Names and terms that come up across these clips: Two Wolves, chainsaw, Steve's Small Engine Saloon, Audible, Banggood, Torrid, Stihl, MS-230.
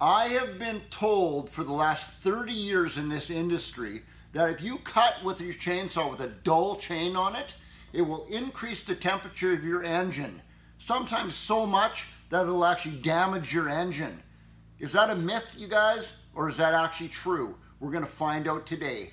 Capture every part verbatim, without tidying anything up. I have been told for the last thirty years in this industry that if you cut with your chainsaw with a dull chain on it, it will increase the temperature of your engine, sometimes so much that it'll actually damage your engine. Is that a myth, you guys, or is that actually true? We're gonna find out today.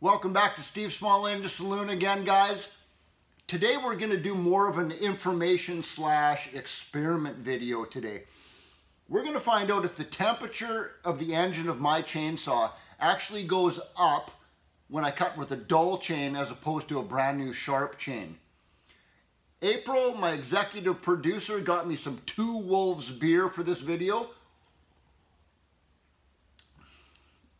Welcome back to Steve's Small Engine Saloon again, guys. Today we're going to do more of an information slash experiment video today. We're going to find out if the temperature of the engine of my chainsaw actually goes up when I cut with a dull chain as opposed to a brand new sharp chain. April, my executive producer, got me some Two Wolves beer for this video.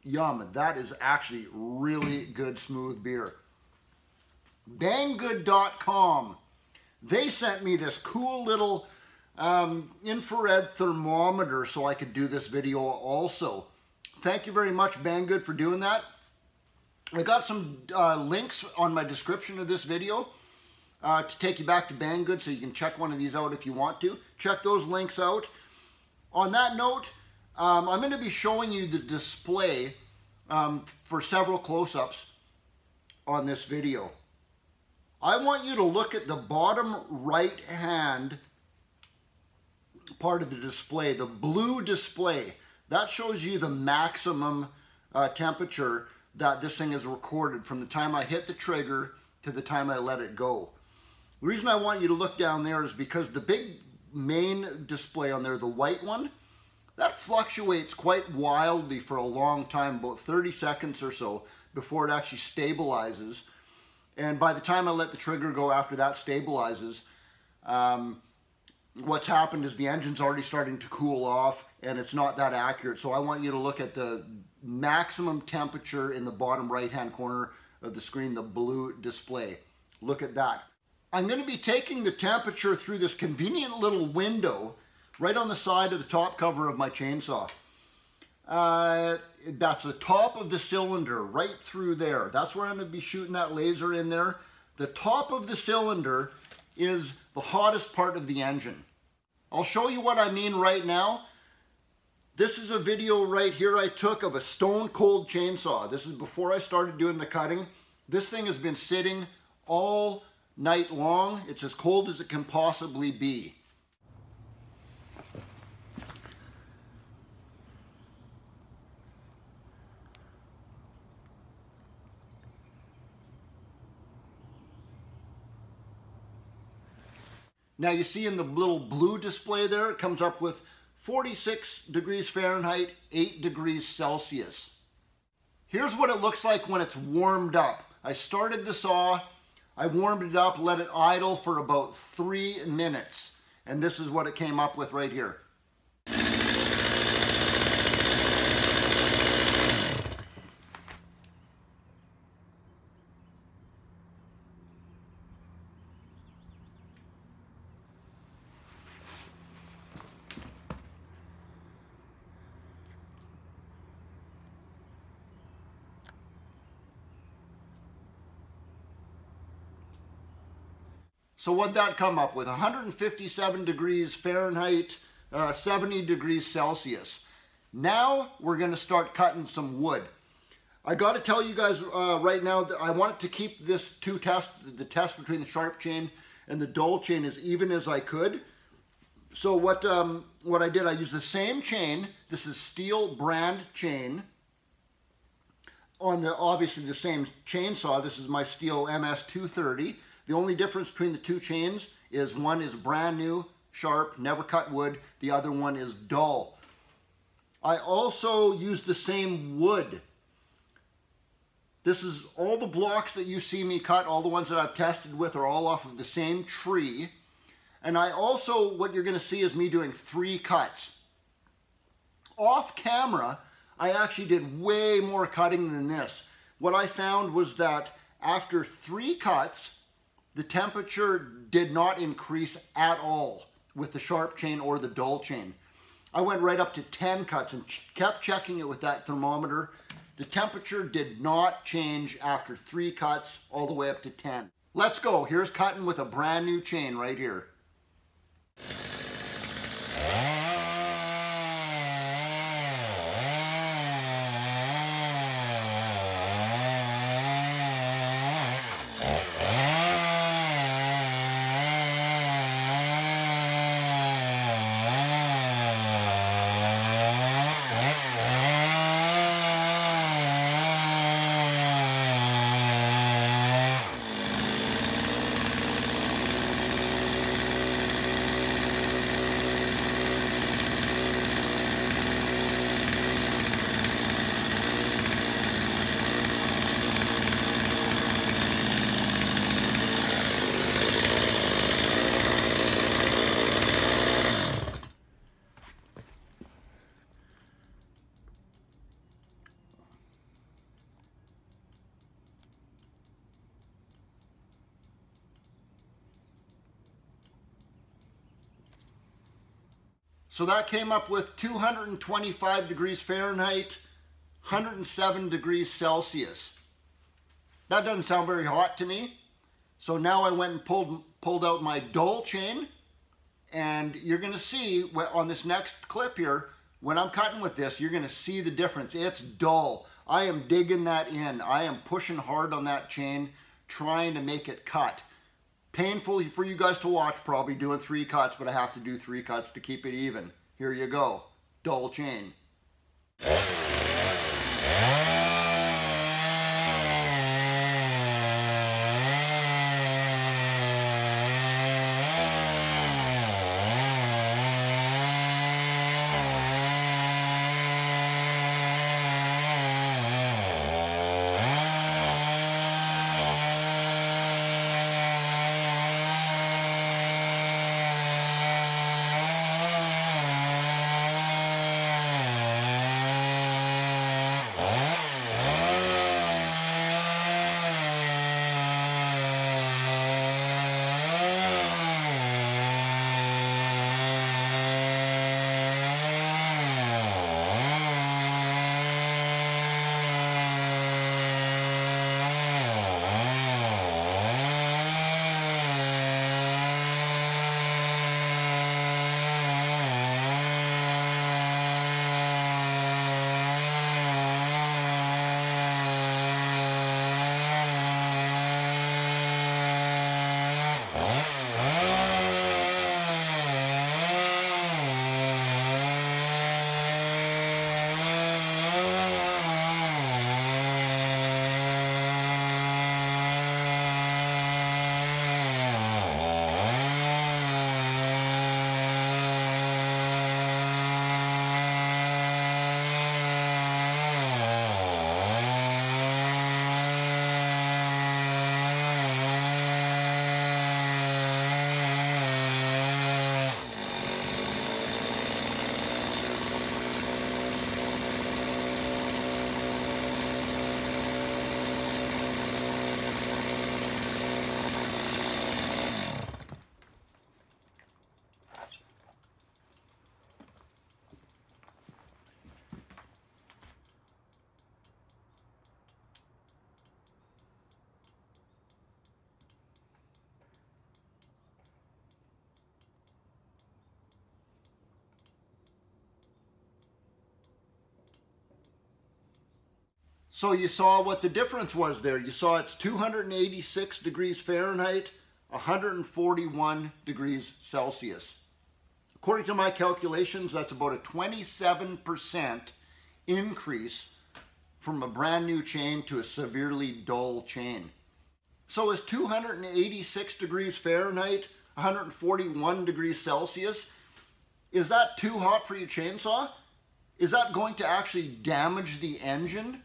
Yum, that is actually really good smooth beer. Banggood dot com, they sent me this cool little um, infrared thermometer so I could do this video also. Thank you very much, Banggood, for doing that. I got some uh, links on my description of this video uh, to take you back to Banggood so you can check one of these out if you want to. Check those links out. On that note, Um, I'm going to be showing you the display um, for several close-ups on this video. I want you to look at the bottom right hand part of the display, the blue display. That shows you the maximum uh, temperature that this thing is recorded from the time I hit the trigger to the time I let it go. The reason I want you to look down there is because the big main display on there, the white one, that fluctuates quite wildly for a long time, about thirty seconds or so, before it actually stabilizes. And by the time I let the trigger go after that stabilizes, um, what's happened is the engine's already starting to cool off and it's not that accurate. So I want you to look at the maximum temperature in the bottom right-hand corner of the screen, the blue display. Look at that. I'm going to be taking the temperature through this convenient little window right on the side of the top cover of my chainsaw. Uh, that's the top of the cylinder, right through there. That's where I'm going to be shooting that laser in there. The top of the cylinder is the hottest part of the engine. I'll show you what I mean right now. This is a video right here I took of a stone cold chainsaw. This is before I started doing the cutting. This thing has been sitting all night long. It's as cold as it can possibly be. Now you see in the little blue display there, it comes up with forty-six degrees Fahrenheit, eight degrees Celsius. Here's what it looks like when it's warmed up. I started the saw, I warmed it up, let it idle for about three minutes. And this is what it came up with right here. So what'd that come up with? one hundred fifty-seven degrees Fahrenheit, uh, seventy degrees Celsius. Now we're gonna start cutting some wood. I gotta tell you guys uh, right now that I wanted to keep this two test, the test between the sharp chain and the dull chain as even as I could. So what, um, what I did, I used the same chain. This is Stihl brand chain. On the, obviously the same chainsaw, this is my Stihl M S two thirty. The only difference between the two chains is one is brand new, sharp, never cut wood. The other one is dull. I also used the same wood. This is all the blocks that you see me cut, all the ones that I've tested with are all off of the same tree. And I also, what you're going to see is me doing three cuts. Off camera, I actually did way more cutting than this. What I found was that after three cuts, the temperature did not increase at all with the sharp chain or the dull chain. I went right up to ten cuts and ch- kept checking it with that thermometer The temperature did not change after three cuts all the way up to ten. Let's go. Here's cutting with a brand new chain right here. So that came up with two hundred twenty-five degrees Fahrenheit, one hundred seven degrees Celsius. That doesn't sound very hot to me. So now I went and pulled, pulled out my dowel chain, and you're gonna see on this next clip here, when I'm cutting with this, you're gonna see the difference. It's dull. I am digging that in. I am pushing hard on that chain, trying to make it cut. Painful for you guys to watch, probably doing three cuts, but I have to do three cuts to keep it even. Here you go, dowel chain. So you saw what the difference was there. You saw it's two hundred eighty-six degrees Fahrenheit, one hundred forty-one degrees Celsius. According to my calculations, that's about a twenty-seven percent increase from a brand new chain to a severely dull chain. So is two hundred eighty-six degrees Fahrenheit, one hundred forty-one degrees Celsius, is that too hot for your chainsaw? Is that going to actually damage the engine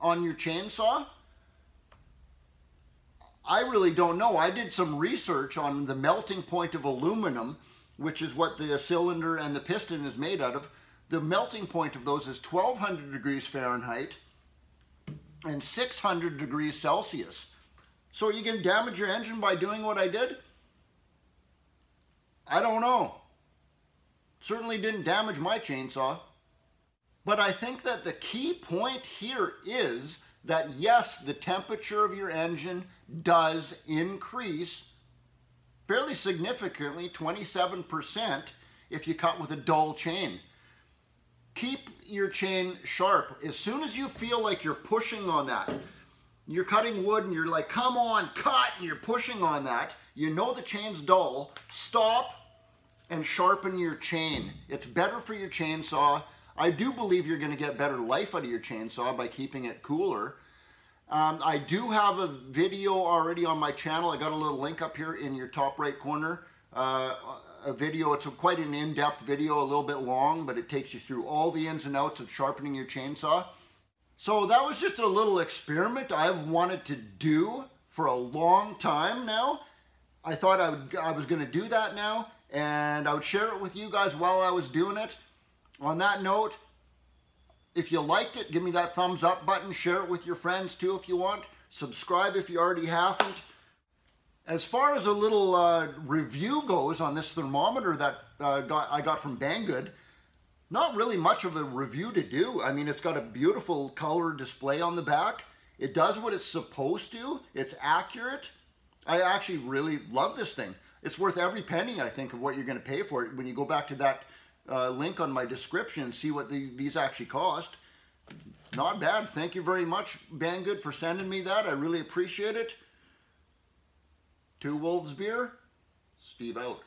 on your chainsaw? I really don't know. I did some research on the melting point of aluminum, which is what the cylinder and the piston is made out of. The melting point of those is twelve hundred degrees Fahrenheit and six hundred degrees Celsius. So are you going to damage your engine by doing what I did? I don't know. Certainly didn't damage my chainsaw. But I think that the key point here is that yes, the temperature of your engine does increase fairly significantly, twenty-seven percent if you cut with a dull chain. Keep your chain sharp. As soon as you feel like you're pushing on that, you're cutting wood and you're like, come on, cut, and you're pushing on that, you know the chain's dull, stop and sharpen your chain. It's better for your chainsaw. I do believe you're gonna get better life out of your chainsaw by keeping it cooler. Um, I do have a video already on my channel. I got a little link up here in your top right corner. Uh, a video, it's a, quite an in-depth video, a little bit long, but it takes you through all the ins and outs of sharpening your chainsaw. So that was just a little experiment I've wanted to do for a long time now. I thought I, would, I was gonna do that now, and I would share it with you guys while I was doing it. On that note, if you liked it, give me that thumbs up button, share it with your friends too if you want, subscribe if you already haven't. As far as a little uh, review goes on this thermometer that uh, got, I got from Banggood, not really much of a review to do. I mean, it's got a beautiful color display on the back. It does what it's supposed to. It's accurate. I actually really love this thing. It's worth every penny, I think, of what you're going to pay for it. When you go back to that uh, link on my description and see what the, these actually cost. Not bad. Thank you very much, Banggood, for sending me that. I really appreciate it. Two Wolves Beer. Steve out.